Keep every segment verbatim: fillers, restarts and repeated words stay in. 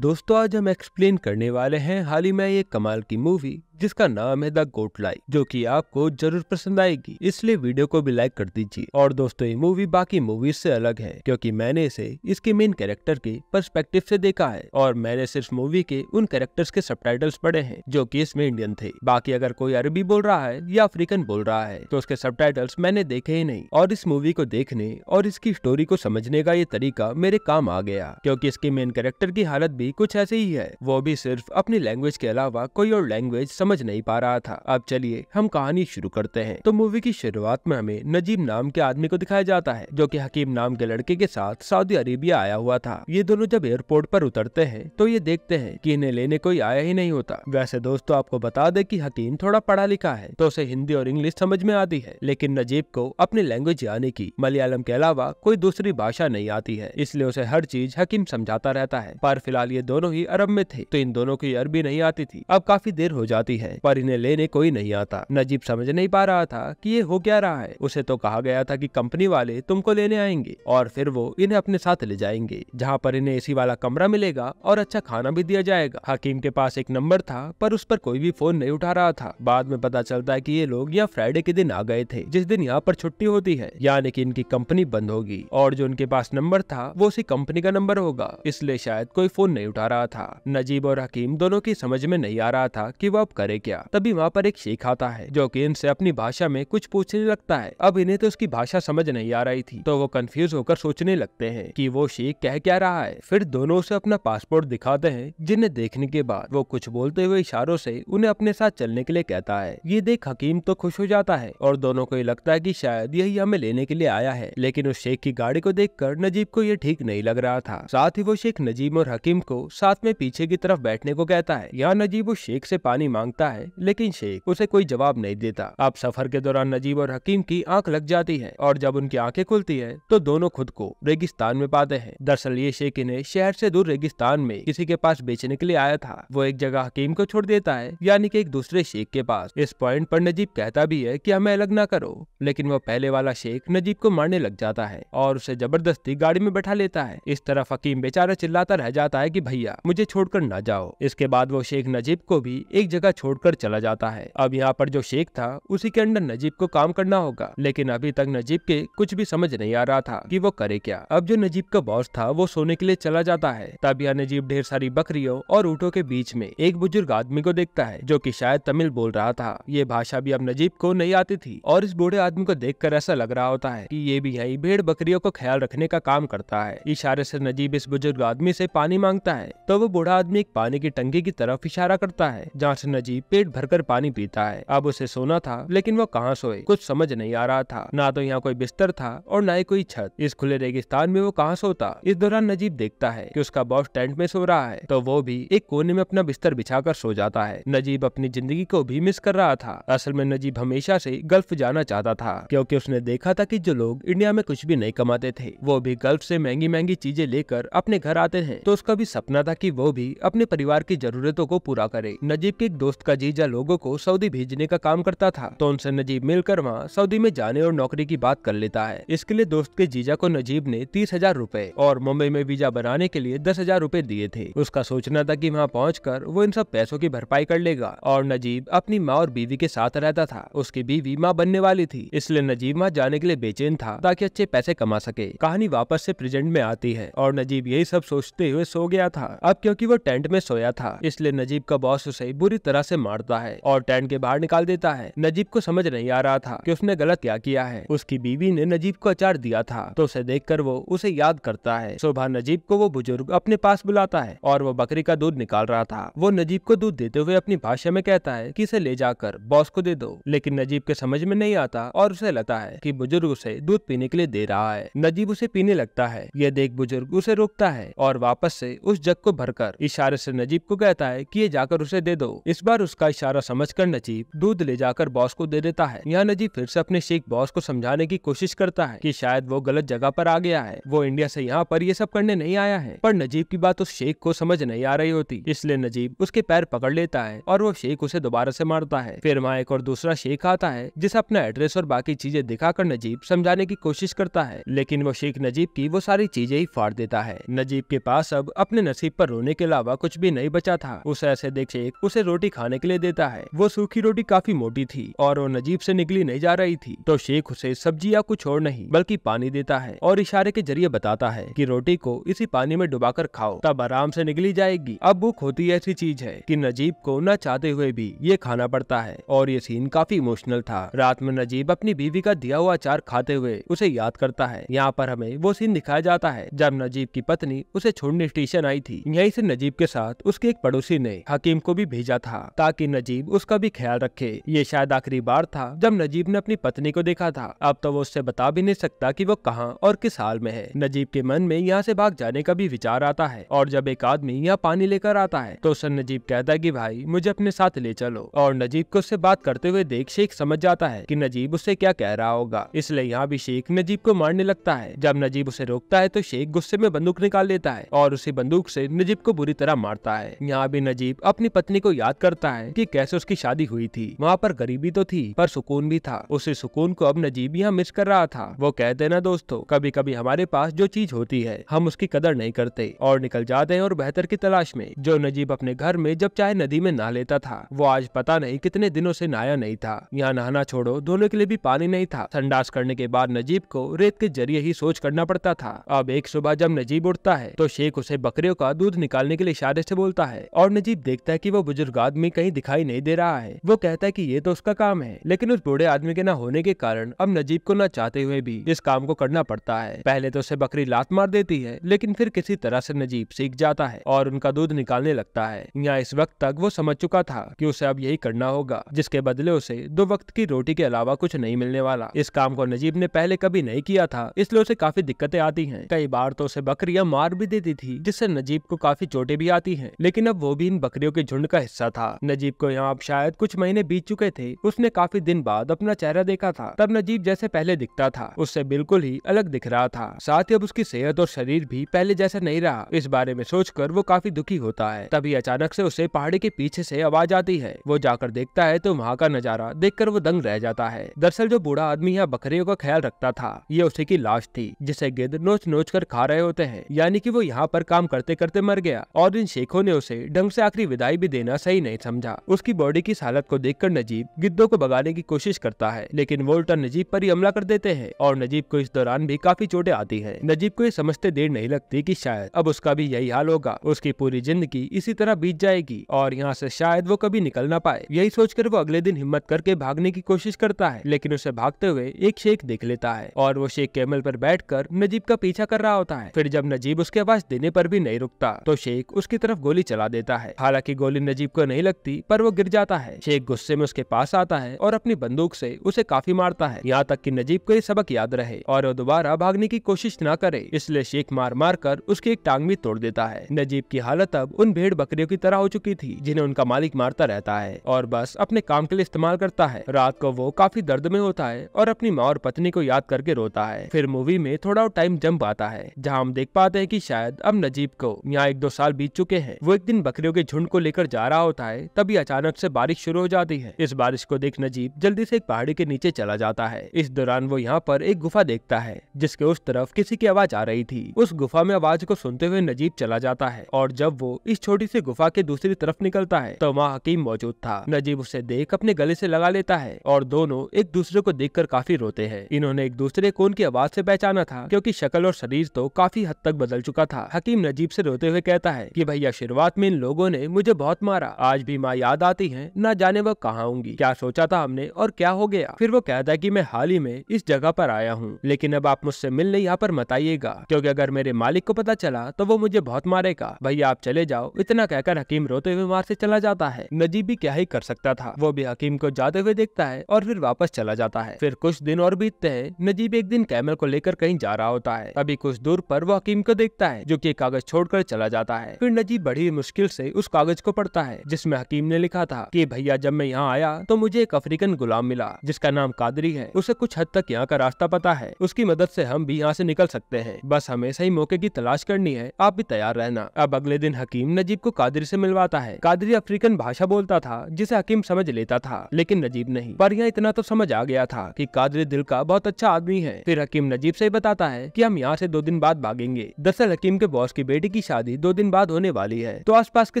दोस्तों आज हम एक्सप्लेन करने वाले हैं हाल ही में ये कमाल की मूवी जिसका नाम है द गोट लाइफ, जो कि आपको जरूर पसंद आएगी, इसलिए वीडियो को भी लाइक कर दीजिए। और दोस्तों ये मूवी बाकी मूवीज से अलग है क्योंकि मैंने इसे इसके मेन कैरेक्टर के पर्सपेक्टिव से देखा है और मैंने सिर्फ मूवी के उन कैरेक्टर्स के सबटाइटल्स पढ़े हैं जो कि इसमें इंडियन थे। बाकी अगर कोई अरबी बोल रहा है या अफ्रीकन बोल रहा है तो उसके सबटाइटल्स मैंने देखे ही नहीं। और इस मूवी को देखने और इसकी स्टोरी को समझने का ये तरीका मेरे काम आ गया क्योंकि इसके मेन कैरेक्टर की हालत कुछ ऐसे ही है, वो भी सिर्फ अपनी लैंग्वेज के अलावा कोई और लैंग्वेज समझ नहीं पा रहा था। अब चलिए हम कहानी शुरू करते हैं। तो मूवी की शुरुआत में हमें नजीब नाम के आदमी को दिखाया जाता है जो कि हकीम नाम के लड़के के साथ सऊदी अरेबिया आया हुआ था। ये दोनों जब एयरपोर्ट पर उतरते हैं तो ये देखते हैं कि इन्हें लेने कोई आया ही नहीं होता। वैसे दोस्तों आपको बता दे कि हकीम थोड़ा पढ़ा लिखा है तो उसे हिंदी और इंग्लिश समझ में आती है, लेकिन नजीब को अपनी लैंग्वेज यानी की मलयालम के अलावा कोई दूसरी भाषा नहीं आती है, इसलिए उसे हर चीज हकीम समझाता रहता है। पर फिलहाल ये दोनों ही अरब में थे तो इन दोनों की अरबी नहीं आती थी। अब काफी देर हो जाती है पर इन्हें लेने कोई नहीं आता। नजीब समझ नहीं पा रहा था कि ये हो क्या रहा है। उसे तो कहा गया था कि कंपनी वाले तुमको लेने आएंगे और फिर वो इन्हें अपने साथ ले जाएंगे जहाँ पर इन्हें एसी वाला कमरा मिलेगा और अच्छा खाना भी दिया जाएगा। हकीम के पास एक नंबर था पर उस पर कोई भी फोन नहीं उठा रहा था। बाद में पता चलता है कि ये लोग यहाँ फ्राइडे के दिन आ गए थे जिस दिन यहाँ पर छुट्टी होती है, यानी कि इनकी कंपनी बंद होगी और जो उनके पास नंबर था वो उसी कंपनी का नंबर होगा, इसलिए शायद कोई फोन नहीं उठा रहा था। नजीब और हकीम दोनों की समझ में नहीं आ रहा था कि वो अब करे क्या। तभी वहाँ पर एक शेख आता है जो कि इनसे अपनी भाषा में कुछ पूछने लगता है। अब इन्हें तो उसकी भाषा समझ नहीं आ रही थी तो वो कंफ्यूज होकर सोचने लगते हैं कि वो शेख कह क्या रहा है। फिर दोनों उसे अपना पासपोर्ट दिखाते हैं जिन्हें देखने के बाद वो कुछ बोलते हुए इशारों से उन्हें अपने साथ चलने के लिए कहता है। ये देख हकीम तो खुश हो जाता है और दोनों को ये लगता है कि शायद यही हमें लेने के लिए आया है, लेकिन उस शेख की गाड़ी को देखकर नजीब को ये ठीक नहीं लग रहा था। साथ ही वो शेख नजीब और हकीम को साथ में पीछे की तरफ बैठने को कहता है। यहाँ नजीब उस शेख से पानी मांगता है लेकिन शेख उसे कोई जवाब नहीं देता। अब सफर के दौरान नजीब और हकीम की आंख लग जाती है और जब उनकी आंखें खुलती है तो दोनों खुद को रेगिस्तान में पाते हैं। दरअसल ये शेख इन्हें शहर से दूर रेगिस्तान में किसी के पास बेचने के लिए आया था। वो एक जगह हकीम को छोड़ देता है यानी कि एक दूसरे शेख के पास। इस पॉइंट पर नजीब कहता भी है कि हमें अलग ना करो, लेकिन वो पहले वाला शेख नजीब को मारने लग जाता है और उसे जबरदस्ती गाड़ी में बैठा लेता है। इस तरफ हकीम बेचारा चिल्लाता रह जाता है कि भैया मुझे छोड़कर ना जाओ। इसके बाद वो शेख नजीब को भी एक जगह छोड़कर चला जाता है। अब यहाँ पर जो शेख था उसी के अंडर नजीब को काम करना होगा, लेकिन अभी तक नजीब के कुछ भी समझ नहीं आ रहा था कि वो करे क्या। अब जो नजीब का बॉस था वो सोने के लिए चला जाता है। तब यहाँ नजीब ढेर सारी बकरियों और ऊँटों के बीच में एक बुजुर्ग आदमी को देखता है जो की शायद तमिल बोल रहा था। ये भाषा भी अब नजीब को नहीं आती थी और इस बूढ़े आदमी को देख कर ऐसा लग रहा होता है की ये भी यही भेड़ बकरियों को ख्याल रखने का काम करता है। इशारे से नजीब इस बुजुर्ग आदमी से पानी मांगता है तो वो बूढ़ा आदमी एक पानी की टंकी की तरफ इशारा करता है जहाँ से नजीब पेट भरकर पानी पीता है। अब उसे सोना था लेकिन वो कहाँ सोए कुछ समझ नहीं आ रहा था। ना तो यहाँ कोई बिस्तर था और ना ही कोई छत। इस खुले रेगिस्तान में वो कहाँ सोता। इस दौरान नजीब देखता है कि उसका बॉस टेंट में सो रहा है तो वो भी एक कोने में अपना बिस्तर बिछाकर सो जाता है। नजीब अपनी जिंदगी को भी मिस कर रहा था। असल में नजीब हमेशा से गल्फ जाना चाहता था क्योंकि उसने देखा था कि जो लोग इंडिया में कुछ भी नहीं कमाते थे वो भी गल्फ से महंगी महंगी चीजें लेकर अपने घर आते हैं, तो उसका भी सपना था कि वो भी अपने परिवार की जरूरतों को पूरा करे। नजीब के एक दोस्त का जीजा लोगों को सऊदी भेजने का काम करता था तो उनसे नजीब मिलकर वहाँ सऊदी में जाने और नौकरी की बात कर लेता है। इसके लिए दोस्त के जीजा को नजीब ने तीस हजार रूपए और मुंबई में वीजा बनाने के लिए दस हजार रूपए दिए थे। उसका सोचना था कि वहाँ पहुँचकर वो इन सब पैसों की भरपाई कर लेगा। और नजीब अपनी माँ और बीवी के साथ रहता था। उसकी बीवी माँ बनने वाली थी इसलिए नजीब वहाँ जाने के लिए बेचैन था ताकि अच्छे पैसे कमा सके। कहानी वापस से प्रेजेंट में आती है और नजीब यही सब सोचते हुए सो गया था। अब क्योंकि वो टेंट में सोया था इसलिए नजीब का बॉस उसे बुरी तरह से मारता है और टेंट के बाहर निकाल देता है। नजीब को समझ नहीं आ रहा था कि उसने गलत क्या किया है। उसकी बीवी ने नजीब को अचार दिया था तो उसे देखकर वो उसे याद करता है। सुबह नजीब को वो बुजुर्ग अपने पास बुलाता है और वो बकरी का दूध निकाल रहा था। वो नजीब को दूध देते हुए अपनी भाषा में कहता है कि इसे ले जाकर बॉस को दे दो, लेकिन नजीब के समझ में नहीं आता और उसे लगता है कि बुजुर्ग उसे दूध पीने के लिए दे रहा है। नजीब उसे पीने लगता है। यह देख बुजुर्ग उसे रोकता है और वापस से उस जग को भरकर इशारे से नजीब को कहता है कि ये जाकर उसे दे दो। इस बार और उसका इशारा समझकर नजीब दूध ले जाकर बॉस को दे देता है। यहाँ नजीब फिर से अपने शेख बॉस को समझाने की कोशिश करता है कि शायद वो गलत जगह पर आ गया है, वो इंडिया से यहाँ पर ये सब करने नहीं आया है। पर नजीब की बात उस शेख को समझ नहीं आ रही होती, इसलिए नजीब उसके पैर पकड़ लेता है और वो शेख उसे दोबारा से मारता है। फिर वहाँ एक और दूसरा शेख आता है जिसे अपना एड्रेस और बाकी चीजें दिखाकर नजीब समझाने की कोशिश करता है, लेकिन वो शेख नजीब की वो सारी चीजें ही फाड़ देता है। नजीब के पास अब अपने नसीब पर रोने के अलावा कुछ भी नहीं बचा था। उसे ऐसे देख शेख उसे रोटी खाने के लिए देता है। वो सूखी रोटी काफी मोटी थी और वो नजीब से निकली नहीं जा रही थी, तो शेख उसे सब्जी या कुछ और नहीं बल्कि पानी देता है और इशारे के जरिए बताता है कि रोटी को इसी पानी में डुबाकर खाओ, तब आराम से निकली जाएगी। अब भूख होती है ऐसी चीज है कि नजीब को न चाहते हुए भी ये खाना पड़ता है और ये सीन काफी इमोशनल था। रात में नजीब अपनी बीवी का दिया हुआ अचार खाते हुए उसे याद करता है। यहाँ पर हमें वो सीन दिखाया जाता है जब नजीब की पत्नी उसे छोड़ने स्टेशन आई थी। यहीं से नजीब के साथ उसके एक पड़ोसी ने हकीम को भी भेजा था ताकि नजीब उसका भी ख्याल रखे। ये शायद आखिरी बार था जब नजीब ने अपनी पत्नी को देखा था। अब तो वो उससे बता भी नहीं सकता कि वो कहाँ और किस हाल में है। नजीब के मन में यहाँ से भाग जाने का भी विचार आता है और जब एक आदमी यहाँ पानी लेकर आता है तो उससे नजीब कहता है कि भाई मुझे अपने साथ ले चलो, और नजीब को उससे बात करते हुए देख शेख समझ जाता है कि नजीब उससे क्या कह रहा होगा, इसलिए यहाँ भी शेख नजीब को मारने लगता है। जब नजीब उसे रोकता है तो शेख गुस्से में बंदूक निकाल लेता है और उसी बंदूक से नजीब को बुरी तरह मारता है। यहाँ भी नजीब अपनी पत्नी को याद करता है कि कैसे उसकी शादी हुई थी। वहाँ पर गरीबी तो थी पर सुकून भी था। उसी सुकून को अब नजीब यहाँ मिस कर रहा था। वो कहते हैं ना दोस्तों, कभी कभी हमारे पास जो चीज होती है हम उसकी कदर नहीं करते और निकल जाते हैं और बेहतर की तलाश में। जो नजीब अपने घर में जब चाहे नदी में नहा लेता था, वो आज पता नहीं कितने दिनों से नहाया नहीं था। यहाँ नहाना छोड़ो, धोने के लिए भी पानी नहीं था। संडास करने के बाद नजीब को रेत के जरिए ही सोच करना पड़ता था। अब एक सुबह जब नजीब उठता है तो शेख उसे बकरियों का दूध निकालने के लिए इशारे से बोलता है और नजीब देखता है कि वो बुजुर्ग आदमी कहीं दिखाई नहीं दे रहा है। वो कहता है कि ये तो उसका काम है, लेकिन उस बूढ़े आदमी के न होने के कारण अब नजीब को न चाहते हुए भी इस काम को करना पड़ता है। पहले तो उसे बकरी लात मार देती है, लेकिन फिर किसी तरह से नजीब सीख जाता है और उनका दूध निकालने लगता है। यहाँ इस वक्त तक वो समझ चुका था कि उसे अब यही करना होगा, जिसके बदले उसे दो वक्त की रोटी के अलावा कुछ नहीं मिलने वाला। इस काम को नजीब ने पहले कभी नहीं किया था, इसलिए उसे काफी दिक्कतें आती हैं। कई बार तो उसे बकरियां मार भी देती थी, जिससे नजीब को काफी चोटें भी आती हैं, लेकिन अब वो भी इन बकरियों के झुंड का हिस्सा था। नजीब को यहाँ अब शायद कुछ महीने बीत चुके थे। उसने काफी दिन बाद अपना चेहरा देखा था, तब नजीब जैसे पहले दिखता था उससे बिल्कुल ही अलग दिख रहा था। साथ ही अब उसकी सेहत और शरीर भी पहले जैसा नहीं रहा। इस बारे में सोचकर वो काफी दुखी होता है। तभी अचानक से उसे पहाड़ी के पीछे से आवाज आती है। वो जाकर देखता है तो वहाँ का नजारा देखकर वो दंग रह जाता है। दरअसल जो बूढ़ा आदमी यहाँ बकरियों का ख्याल रखता था, ये उसी की लाश थी जिसे गिद्ध नोच नोच कर खा रहे होते हैं, यानी कि वो यहाँ पर काम करते करते मर गया। और इन शेखों ने उसे ढंग से आखिरी विदाई भी देना सही नहीं समझा। उसकी बॉडी की हालत को देखकर नजीब गिद्धों को भगाने की कोशिश करता है, लेकिन वो उल्टा नजीब पर ही हमला कर देते हैं और नजीब को इस दौरान भी काफी चोटें आती हैं। नजीब को ये समझते देर नहीं लगती कि शायद अब उसका भी यही हाल होगा, उसकी पूरी जिंदगी इसी तरह बीत जाएगी और यहाँ से शायद वो कभी निकल ना पाए। यही सोचकर वो अगले दिन हिम्मत करके भागने की कोशिश करता है, लेकिन उसे भागते हुए एक शेख देख लेता है और वो शेख कैमल पर बैठकर नजीब का पीछा कर रहा होता है। फिर जब नजीब उसके आवाज देने पर भी नहीं रुकता तो शेख उसकी तरफ गोली चला देता है। हालांकि गोली नजीब को नहीं लगती पर वो गिर जाता है। शेख गुस्से में उसके पास आता है और अपनी बंदूक से उसे काफी मारता है, यहाँ तक कि नजीब को ये सबक याद रहे और वो दोबारा भागने की कोशिश ना करे, इसलिए शेख मार मार कर उसकी एक टांग भी तोड़ देता है। नजीब की हालत अब उन भेड़ बकरियों की तरह हो चुकी थी जिन्हें उनका मालिक मारता रहता है और बस अपने काम के लिए इस्तेमाल करता है। रात को वो काफी दर्द में होता है और अपनी माँ और पत्नी को याद करके रोता है। फिर मूवी में थोड़ा टाइम जंप आता है जहाँ हम देख पाते हैं कि शायद अब नजीब को यहाँ एक दो साल बीत चुके हैं। वो एक दिन बकरियों के झुंड को लेकर जा रहा होता है, तभी अचानक से बारिश शुरू हो जाती है। इस बारिश को देख नजीब जल्दी से एक पहाड़ी के नीचे चला जाता है। इस दौरान वो यहाँ पर एक गुफा देखता है जिसके उस तरफ किसी की आवाज आ रही थी। उस गुफा में आवाज को सुनते हुए नजीब चला जाता है और जब वो इस छोटी सी गुफा के दूसरी तरफ निकलता है तो वहाँ हकीम मौजूद था। नजीब उसे देख अपने गले से लगा लेता है और दोनों एक दूसरे को देख कर काफी रोते हैं। इन्होंने एक दूसरे को उनकी आवाज से पहचाना था क्योंकि शक्ल और शरीर तो काफी हद तक बदल चुका था। हकीम नजीब से रोते हुए कहता है कि भैया शुरुआत में इन लोगों ने मुझे बहुत मारा, आज भी माँ याद आती है, ना जाने वो कहाँ होंगी, क्या सोचा था हमने और क्या हो गया। फिर वो कहता है कि मैं हाल ही में इस जगह पर आया हूँ, लेकिन अब आप मुझसे मिलने यहाँ पर मत आइएगा क्योंकि अगर मेरे मालिक को पता चला तो वो मुझे बहुत मारेगा, भैया आप चले जाओ। इतना कहकर हकीम रोते हुए वहाँ से चला जाता है। नजीब भी क्या ही कर सकता था, वो भी हकीम को जाते हुए देखता है और फिर वापस चला जाता है। फिर कुछ दिन और बीतते हैं। नजीब एक दिन कैमल को लेकर कहीं जा रहा होता है, अभी कुछ दूर पर वो हकीम को देखता है जो कि कागज छोड़कर चला जाता है। फिर नजीब बड़ी मुश्किल से उस कागज को पढ़ता है जिसमें हकीम ने लिखा था कि भैया जब मैं यहाँ आया तो मुझे एक अफ्रीकन गुलाम मिला जिसका नाम कादरी है। उसे कुछ हद तक यहाँ का रास्ता पता है, उसकी मदद से हम भी यहाँ से निकल सकते हैं, बस हमें सही मौके की तलाश करनी है, आप भी तैयार रहना। अब अगले दिन हकीम नजीब को कादरी से मिलवाता है। कादरी अफ्रीकन भाषा बोलता था जिसे हकीम समझ लेता था लेकिन नजीब नहीं, पर यहाँ इतना तो समझ आ गया था कि कादरी दिल का बहुत अच्छा आदमी है। फिर हकीम नजीब से बताता है कि हम यहाँ से दो दिन बाद भागेंगे। दरअसल हकीम के बॉस की बेटी की शादी दो दिन बाद होने वाली है, तो आसपास के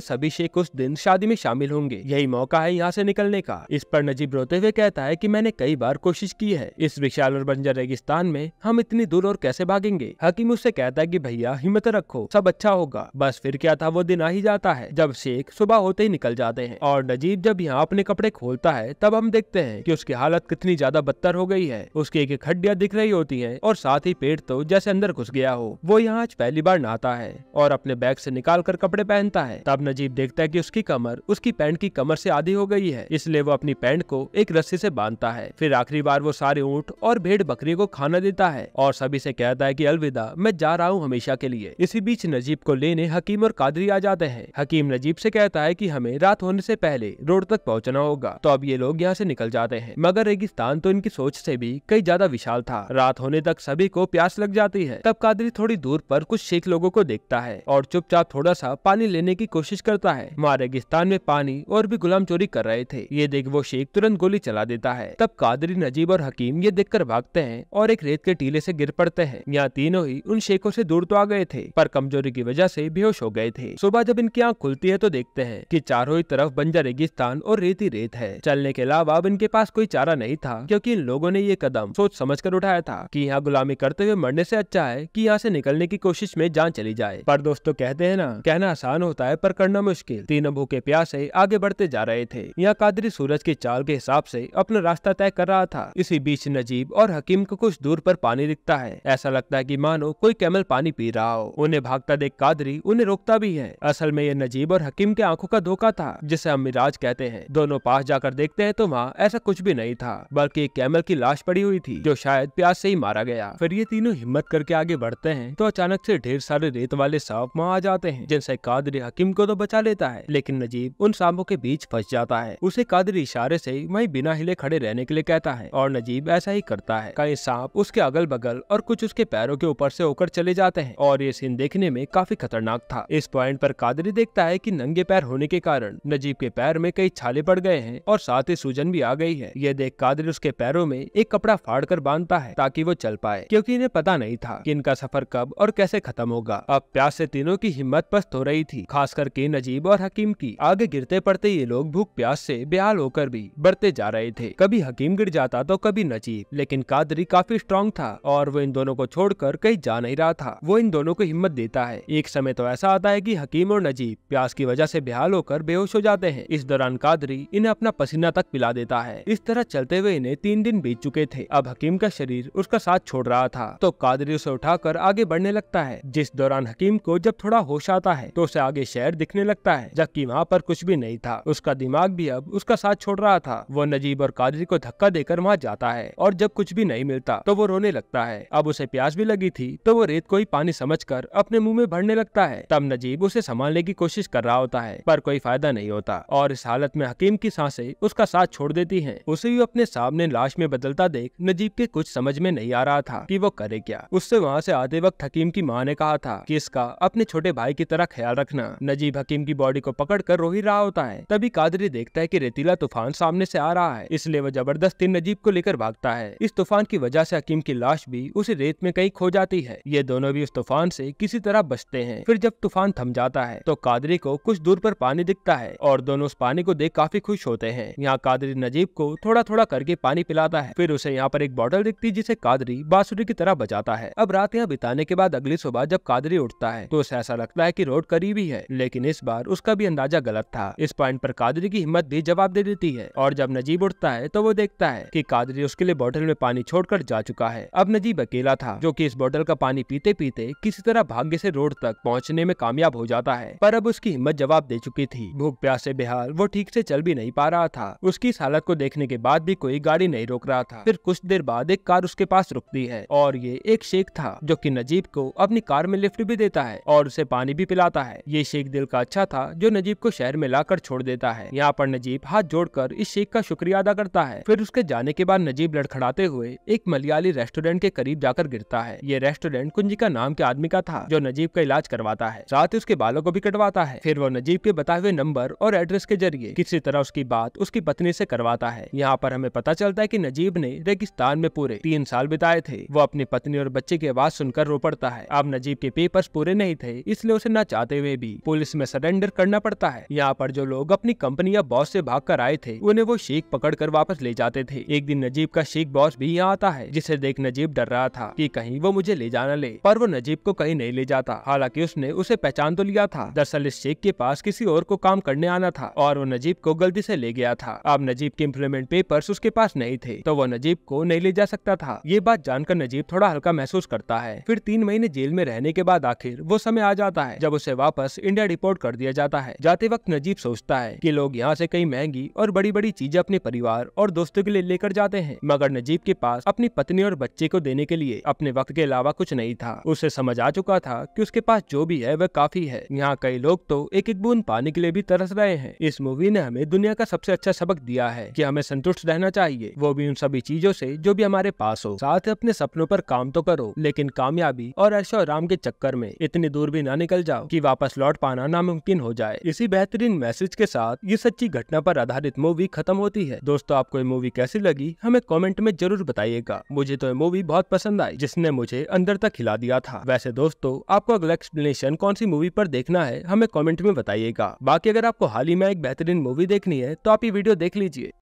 सभी शेख उस दिन शादी में शामिल होंगे, यही मौका है यहाँ से निकलने का। इस पर नजीब रोते हुए कहता है कि मैंने कई बार कोशिश की है, इस विशाल और बंजर रेगिस्तान में हम इतनी दूर और कैसे भागेंगे। हकीम उससे कहता है कि भैया हिम्मत रखो, सब अच्छा होगा। बस फिर क्या था, वो दिन आ ही जाता है जब शेख सुबह होते ही निकल जाते हैं और नजीब जब यहाँ अपने कपड़े खोलता है तब हम देखते हैं कि उसकी हालत कितनी ज्यादा बदतर हो गई है। उसकी एक एक हड्डियाँ दिख रही होती है और साथ ही पेट तो जैसे अंदर घुस गया हो। वो यहाँ आज पहली बार नहाता है और अपने बैग से निकाल कर कपड़े पहनता है। तब नजीब देखता है कि उसकी कमर उसकी पैंट की कमर से आधी हो गई है, इसलिए वो अपनी पैंट को एक रस्सी से बांधता है। फिर आखिरी बार वो सारे ऊँट और भेड़ बकरी को खाना देता है और सभी से कहता है कि अलविदा, मैं जा रहा हूँ हमेशा के लिए। इसी बीच नजीब को लेने हकीम और कादरी आ जाते हैं। हकीम नजीब से कहता है कि हमें रात होने से पहले रोड तक पहुँचना होगा। तो अब ये लोग यहाँ से निकल जाते हैं, मगर रेगिस्तान तो इनकी सोच से भी कई ज्यादा विशाल था। रात होने तक सभी को प्यास लग जाती है। तब कादरी थोड़ी दूर पर कुछ शेख लोगों को देखता है और चुपचाप थोड़ा सा पानी लेने की कोशिश करता है। वहाँ रेगिस्तान में पानी और भी गुलाम चोरी कर रहे थे। ये देख वो शेख तुरंत गोली चला देता है। तब कादरी, नजीब और हकीम ये देखकर भागते हैं और एक रेत के टीले से गिर पड़ते हैं। यहाँ तीनों ही उन शेखों से दूर तो आ गए थे पर कमजोरी की वजह से बेहोश हो गए थे। सुबह जब इनकी आँख खुलती है तो देखते हैं कि चारों ही तरफ बंजर रेगिस्तान और रेती रेत है। चलने के अलावा अब इनके पास कोई चारा नहीं था, क्योंकि इन लोगों ने ये कदम सोच समझ कर उठाया था कि यहाँ गुलामी करते हुए मरने से अच्छा है कि यहाँ से निकलने की कोशिश में जान चली जाए। पर दोस्तों, कहते हैं ना, कहना आसान होता है पर करना मुश्किल। तीनों भूखे प्यासे आगे बढ़ते जा रहे थे। यहाँ कादरी सूरज की चाल के हिसाब से अपना रास्ता तय कर रहा था। इसी बीच नजीब और हकीम को कुछ दूर पर पानी दिखता है। ऐसा लगता है कि मानो कोई कैमल पानी पी रहा हो। उन्हें भागता देख कादरी उन्हें रोकता भी है। असल में ये नजीब और हकीम के आंखों का धोखा था, जिसे हम मिराज कहते हैं। दोनों पास जाकर देखते हैं तो वहाँ ऐसा कुछ भी नहीं था, बल्कि एक कैमल की लाश पड़ी हुई थी जो शायद प्यास से ही मारा गया। फिर ये तीनों हिम्मत करके आगे बढ़ते हैं तो अचानक से ढेर सारे रेत वाले सांप वहाँ आ जाते हैं, जिनसे कादरी हकीम को तो बचा लेता है लेकिन नजीब उन सांपों के बीच फंस जाता है। उसे कादरी इशारे से वहीं बिना हिले खड़े रहने के लिए कहता है और नजीब ऐसा ही करता है। कई सांप उसके अगल बगल और कुछ उसके पैरों के ऊपर से होकर चले जाते हैं और ये सीन देखने में काफी खतरनाक था। इस पॉइंट पर कादरी देखता है कि नंगे पैर होने के कारण नजीब के पैर में कई छाले पड़ गए हैं और साथ ही सूजन भी आ गई है। ये देख कादरी उसके पैरों में एक कपड़ा फाड़ कर बांधता है ताकि वो चल पाए, क्योंकि इन्हें पता नहीं था कि इनका सफर कब और कैसे खत्म होगा। अब प्यास से तीनों की हिम्मत पस्त हो रही थी, खास करके नजीब और हकीम की। आगे गिरते पड़ते ये लोग भूख प्यास से बेहाल होकर भी बढ़ते जा रहे थे। कभी हकीम गिर जाता तो कभी नजीब, लेकिन कादरी काफी स्ट्रांग था और वो इन दोनों को छोड़कर कहीं जा नहीं रहा था। वो इन दोनों को हिम्मत देता है। एक समय तो ऐसा आता है कि हकीम और नजीब प्यास की वजह से बेहाल होकर बेहोश हो जाते हैं। इस दौरान कादरी इन्हें अपना पसीना तक पिला देता है। इस तरह चलते हुए इन्हें तीन दिन बीत चुके थे। अब हकीम का शरीर उसका साथ छोड़ रहा था तो कादरी उसे उठाकर आगे बढ़ने लगता है। जिस दौरान हकीम को जब थोड़ा होश आता है तो उसे आगे शहर दिखने लगता है, जबकि वहाँ पर कुछ भी नहीं था। उसका दिमाग भी अब उसका साथ छोड़ रहा था। वो नजीब और कादरी को धक्का देकर वहाँ जाता है और जब कुछ भी नहीं मिलता तो वो रोने लगता है। अब उसे प्यास भी लगी थी तो वो रेत को ही पानी समझकर अपने मुँह में भरने लगता है। तब नजीब उसे संभालने की कोशिश कर रहा होता है पर कोई फायदा नहीं होता और इस हालत में हकीम की सांसें उसका साथ छोड़ देती है। उसे भी अपने सामने लाश में बदलता देख नजीब के कुछ समझ में नहीं आ रहा था कि वो करे क्या। उससे वहाँ से आते वक्त हकीम की माँ ने कहा था कि इसका अपने छोटे भाई की तरह ख्याल रखना। नजीब हकीम की बॉडी को पकड़कर रो ही रहा होता है। तभी कादरी देखता है कि रेतीला तूफान सामने से आ रहा है, इसलिए वो जबरदस्ती नजीब को लेकर भागता है। इस तूफान की वजह से हकीम की लाश भी उसी रेत में कहीं खो जाती है। ये दोनों भी उस तूफान से किसी तरह बचते हैं। फिर जब तूफान थम जाता है तो कादरी को कुछ दूर पर पानी दिखता है और दोनों उस पानी को देख काफी खुश होते हैं। यहाँ कादरी नजीब को थोड़ा थोड़ा करके पानी पिलाता है। फिर उसे यहाँ पर एक बॉटल दिखती जिसे कादरी बांसुरी की तरह बजाता है। अब रात यहाँ बिताने के बाद अगली सुबह जब कादरी उठता है तो उसे ऐसा लगता है कि रोड करीब ही है, लेकिन इस बार उसका भी अंदाजा गलत था। इस पॉइंट पर कादरी की हिम्मत भी जवाब दे देती है और जब नजीब उठता है तो वो देखता है कि कादरी उसके लिए बोतल में पानी छोड़कर जा चुका है। अब नजीब अकेला था जो कि इस बोतल का पानी पीते पीते किसी तरह भाग्य से रोड तक पहुँचने में कामयाब हो जाता है, पर अब उसकी हिम्मत जवाब दे चुकी थी। भूख प्यास से बेहाल वो ठीक से चल भी नहीं पा रहा था। उसकी इस हालत को देखने के बाद भी कोई गाड़ी नहीं रोक रहा था। फिर कुछ देर बाद एक कार उसके पास रुकती है और ये एक शेख था जो कि नजीब को अपनी कार में लिफ्ट भी देता है और उसे पानी भी पिलाता है। ये शेख दिल का अच्छा था जो नजीब को शहर में लाकर छोड़ देता है। यहाँ पर नजीब हाथ जोड़कर इस शेख का शुक्रिया अदा करता है। फिर उसके जाने के बाद नजीब लड़खड़ाते हुए एक मलयाली रेस्टोरेंट के करीब जाकर गिरता है। ये रेस्टोरेंट कुंजिका नाम के आदमी का था जो नजीब का इलाज करवाता है, साथ ही उसके बालों को भी कटवाता है। फिर वो नजीब के बताए हुए नंबर और एड्रेस के जरिए किसी तरह उसकी बात उसकी पत्नी से करवाता है। यहाँ पर हमें पता चलता है कि नजीब ने रेगिस्तान में पूरे तीन साल बिताए थे। वो अपनी पत्नी और बच्चे की आवाज सुनकर रो पड़ता है। अब नजीब के पेपर्स पूरे नहीं थे, इसलिए उसे न चाहते हुए भी पुलिस में सरेंडर करना पड़ता है। यहाँ पर जो लोग अपनी कंपनी या बॉस से भाग कर आए थे उन्हें वो शेख पकड़ कर वापस ले जाते थे। एक दिन नजीब का शेख बॉस भी यहाँ आता है, जिसे देख नजीब डर रहा था कि कहीं वो मुझे ले जाना ले, पर वो नजीब को कहीं नहीं ले जाता। हालांकि उसने उसे पहचान तो लिया था। दरअसल इस शेख के पास किसी और को काम करने आना था और वो नजीब को गलती से ले गया था। अब नजीब के इम्प्लीमेंट पेपर्स उसके पास नहीं थे, तो वो नजीब को नहीं ले जा सकता था। ये बात जानकर नजीब थोड़ा हल्का महसूस करता है। फिर तीन महीने जेल में रहने के बाद आखिर वो समय आ जाता है जब उसे वापस इंडिया डिपोर्ट कर दिया जाता है। जाते वक्त नजीब सोचता है कि लोग यहाँ से कई महंगी और बड़ी बड़ी चीजें अपने परिवार और दोस्तों के लिए लेकर जाते हैं, मगर नजीब के पास अपनी पत्नी और बच्चे को देने के लिए अपने वक्त के अलावा कुछ नहीं था। उसे समझ आ चुका था कि उसके पास जो भी है वह काफी है। यहाँ कई लोग तो एक एक बूंद पानी के लिए भी तरस रहे हैं। इस मूवी ने हमें दुनिया का सबसे अच्छा सबक दिया है कि हमें संतुष्ट रहना चाहिए, वो भी उन सभी चीजों से जो भी हमारे पास हो। साथ अपने सपनों पर काम तो करो, लेकिन कामयाबी और ऐशो आराम के चक्कर में इतनी दूर भी ना निकल जाओ कि वापस लौट पाना नामुमकिन हो जाए। इसी बेहतरीन मैसेज के साथ ये सच्ची घटना पर आधारित मूवी खत्म होती है। दोस्तों, आपको ये मूवी कैसी लगी हमें कमेंट में जरूर बताइएगा। मुझे तो ये मूवी बहुत पसंद आई, जिसने मुझे अंदर तक खिला दिया था। वैसे दोस्तों, आपको अगला एक्सप्लेनेशन कौन सी मूवी पर देखना है हमें कमेंट में बताइएगा। बाकी अगर आपको हाल ही में एक बेहतरीन मूवी देखनी है तो आप ये वीडियो देख लीजिए।